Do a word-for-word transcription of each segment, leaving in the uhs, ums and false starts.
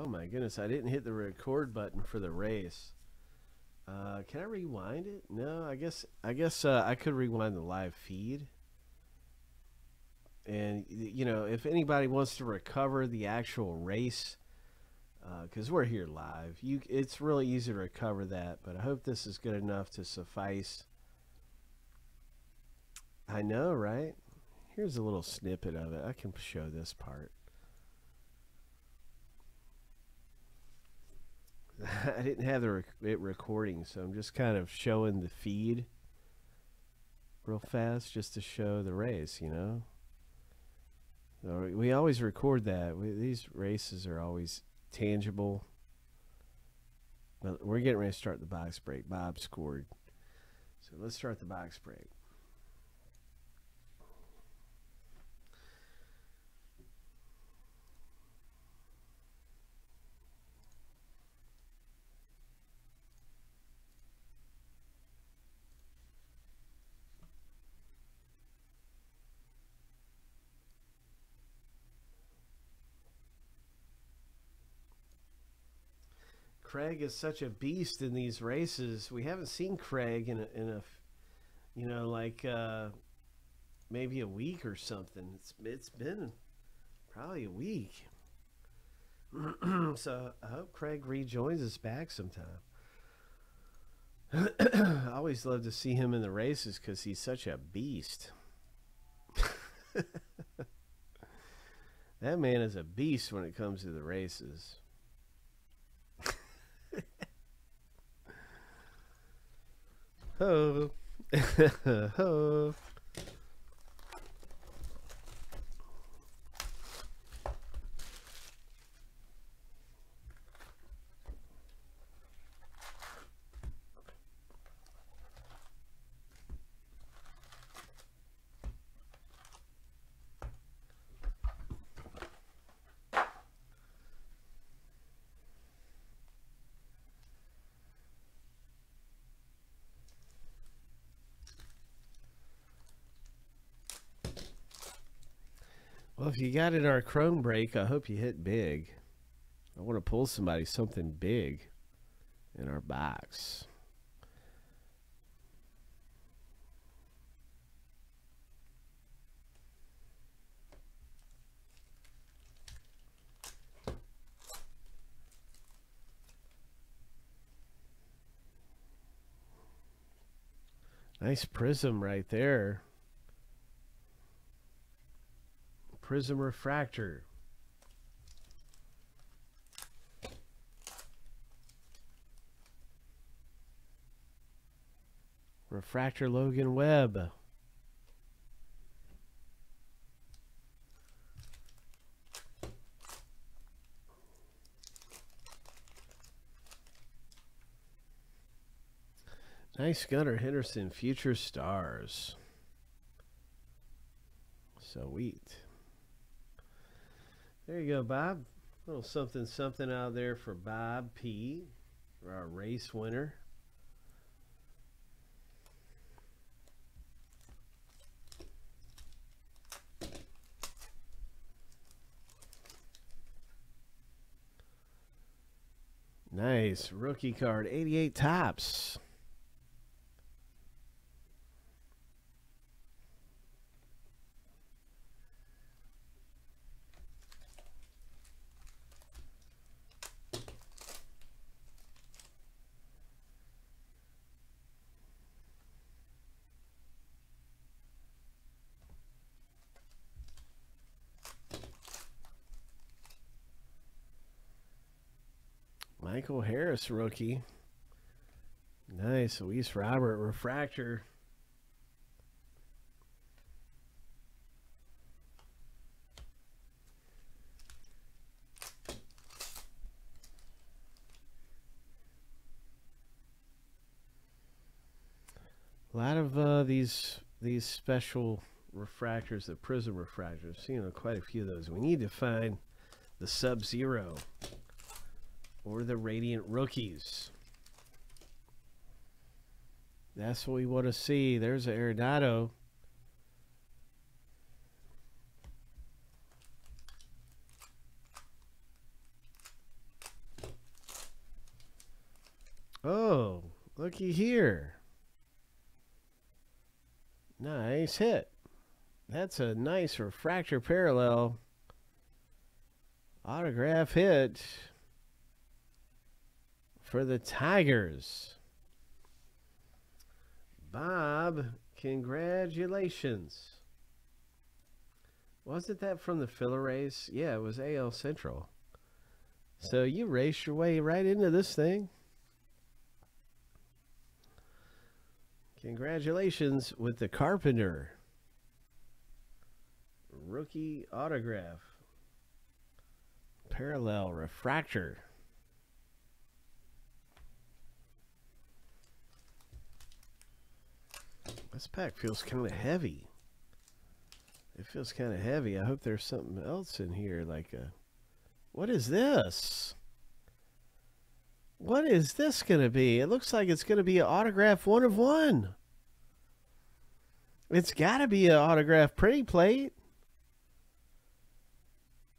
Oh my goodness, I didn't hit the record button for the race. Uh, can I rewind it? No, I guess I guess uh, I could rewind the live feed. And, you know, if anybody wants to recover the actual race, because uh, we're here live, you it's really easy to recover that. But I hope this is good enough to suffice. I know, right? Here's a little snippet of it. I can show this part. I didn't have the rec it recording, so I'm just kind of showing the feed real fast just to show the race, you know? So we always record that. We, these races are always tangible. But we're getting ready to start the box break. Bob scored. So let's start the box break. Craig is such a beast in these races. We haven't seen Craig in a, in a you know, like uh, maybe a week or something. It's it's been probably a week. So I hope Craig rejoins us back sometime. I always love to see him in the races because he's such a beast. That man is a beast when it comes to the races. Oh. Oh. Well, if you got in our Chrome break, I hope you hit big. I want to pull somebody something big in our box. Nice prism right there. Prism refractor. Refractor Logan Webb. Nice Gunner Henderson, Future Stars. Sweet. There you go, Bob. A little something, something out there for Bob P, for our race winner. Nice rookie card, eighty-eight Topps. Michael Harris, rookie. Nice. Luis Robert, refractor. A lot of uh, these these special refractors, the prism refractors. You know, quite a few of those. We need to find the Sub-Zero. Or the Radiant Rookies. That's what we want to see. There's an Arenado. Looky here. Nice hit. That's a nice refractor parallel. Autograph hit for the Tigers. Bob, congratulations. Wasn't that from the filler race? Yeah, it was A L Central. So you raced your way right into this thing. Congratulations with the Carpenter. Rookie autograph. Parallel refractor. This pack feels kind of heavy. It feels kind of heavy. I hope there's something else in here. Like a, what is this? What is this going to be? It looks like it's going to be an autograph one of one. It's got to be an autograph pretty plate.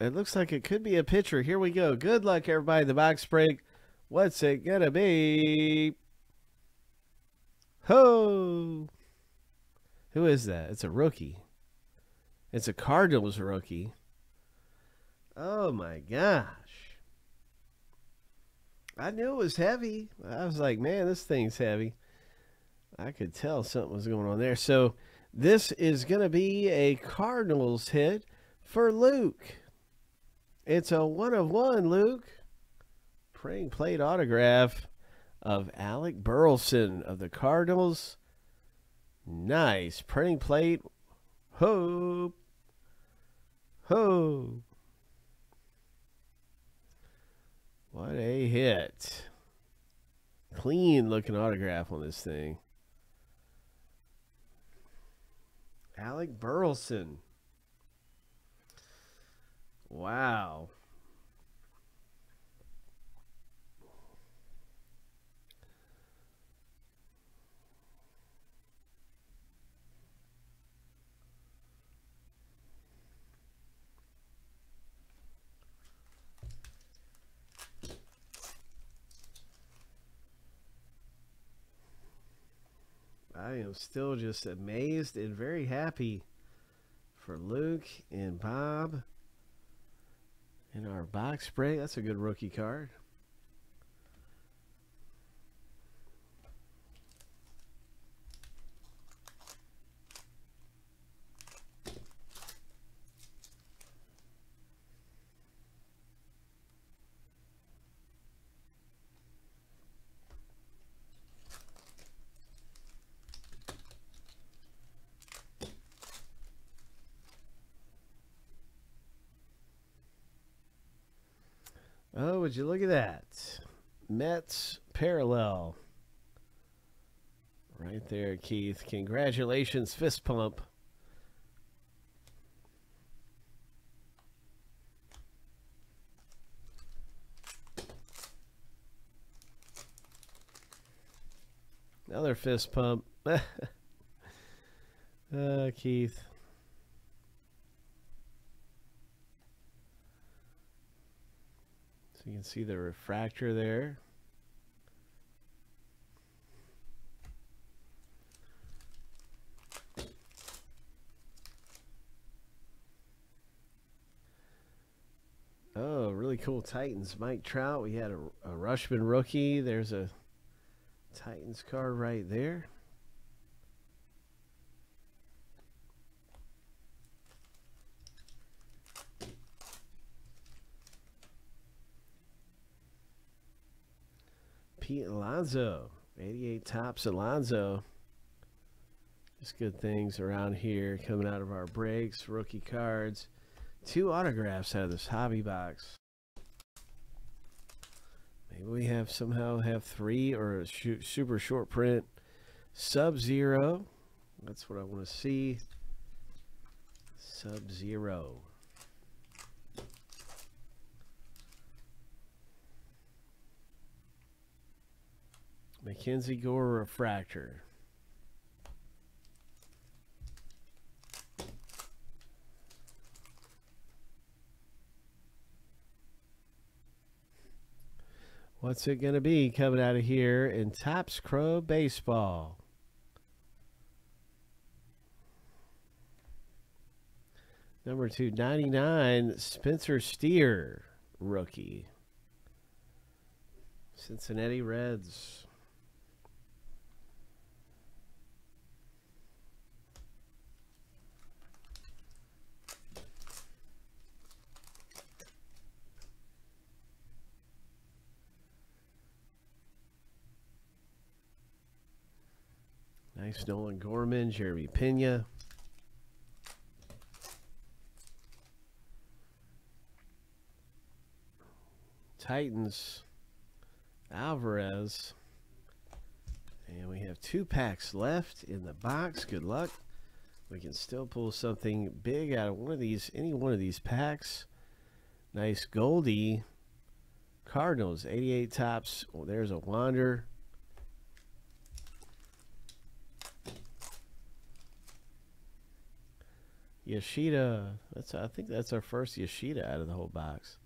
It looks like it could be a pitcher. Here we go. Good luck, everybody. The box break. What's it going to be? Ho! Who is that? It's a rookie. It's a Cardinals rookie. Oh, my gosh. I knew it was heavy. I was like, man, this thing's heavy. I could tell something was going on there. So this is going to be a Cardinals hit for Luke. It's a one of one, Luke. Praying plate autograph of Alec Burleson of the Cardinals. Nice. Printing plate. Ho. Ho. What a hit. Clean looking autograph on this thing. Alec Burleson. Wow. I am still just amazed and very happy for Luke and Bob in our box break. That's a good rookie card. Oh, would you look at that. Mets parallel. Right there, Keith. Congratulations, fist pump. Another fist pump. uh, Keith. You can see the refractor there. Oh, really cool Titans. Mike Trout. We had a, a Rushman rookie. There's a Titans card right there. Pete Alonso, eighty-eight Topps Alonso. Just good things around here coming out of our breaks. Rookie cards. Two autographs out of this hobby box. Maybe we have somehow have three or a super short print. Sub-Zero. That's what I want to see. Sub-Zero. Mackenzie Gore refractor. What's it going to be coming out of here in Topps Pro Baseball? Number two ninety-nine, Spencer Steer, rookie. Cincinnati Reds. Nice Nolan Gorman, Jeremy Pena. Titans, Alvarez. And we have two packs left in the box. Good luck. We can still pull something big out of one of these, any one of these packs. Nice Goldie. Cardinals, eighty-eight Tops. Well, there's a Wander. Yoshida. That's, I think that's our first Yoshida out of the whole box.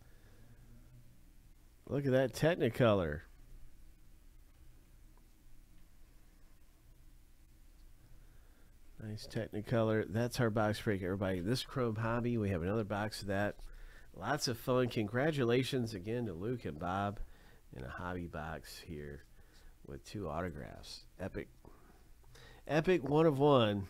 Look at that Technicolor. Nice Technicolor. That's our box break, everybody. This Chrome Hobby. We have another box of that. Lots of fun. Congratulations again to Luke and Bob in a hobby box here with two autographs. Epic. Epic one of one.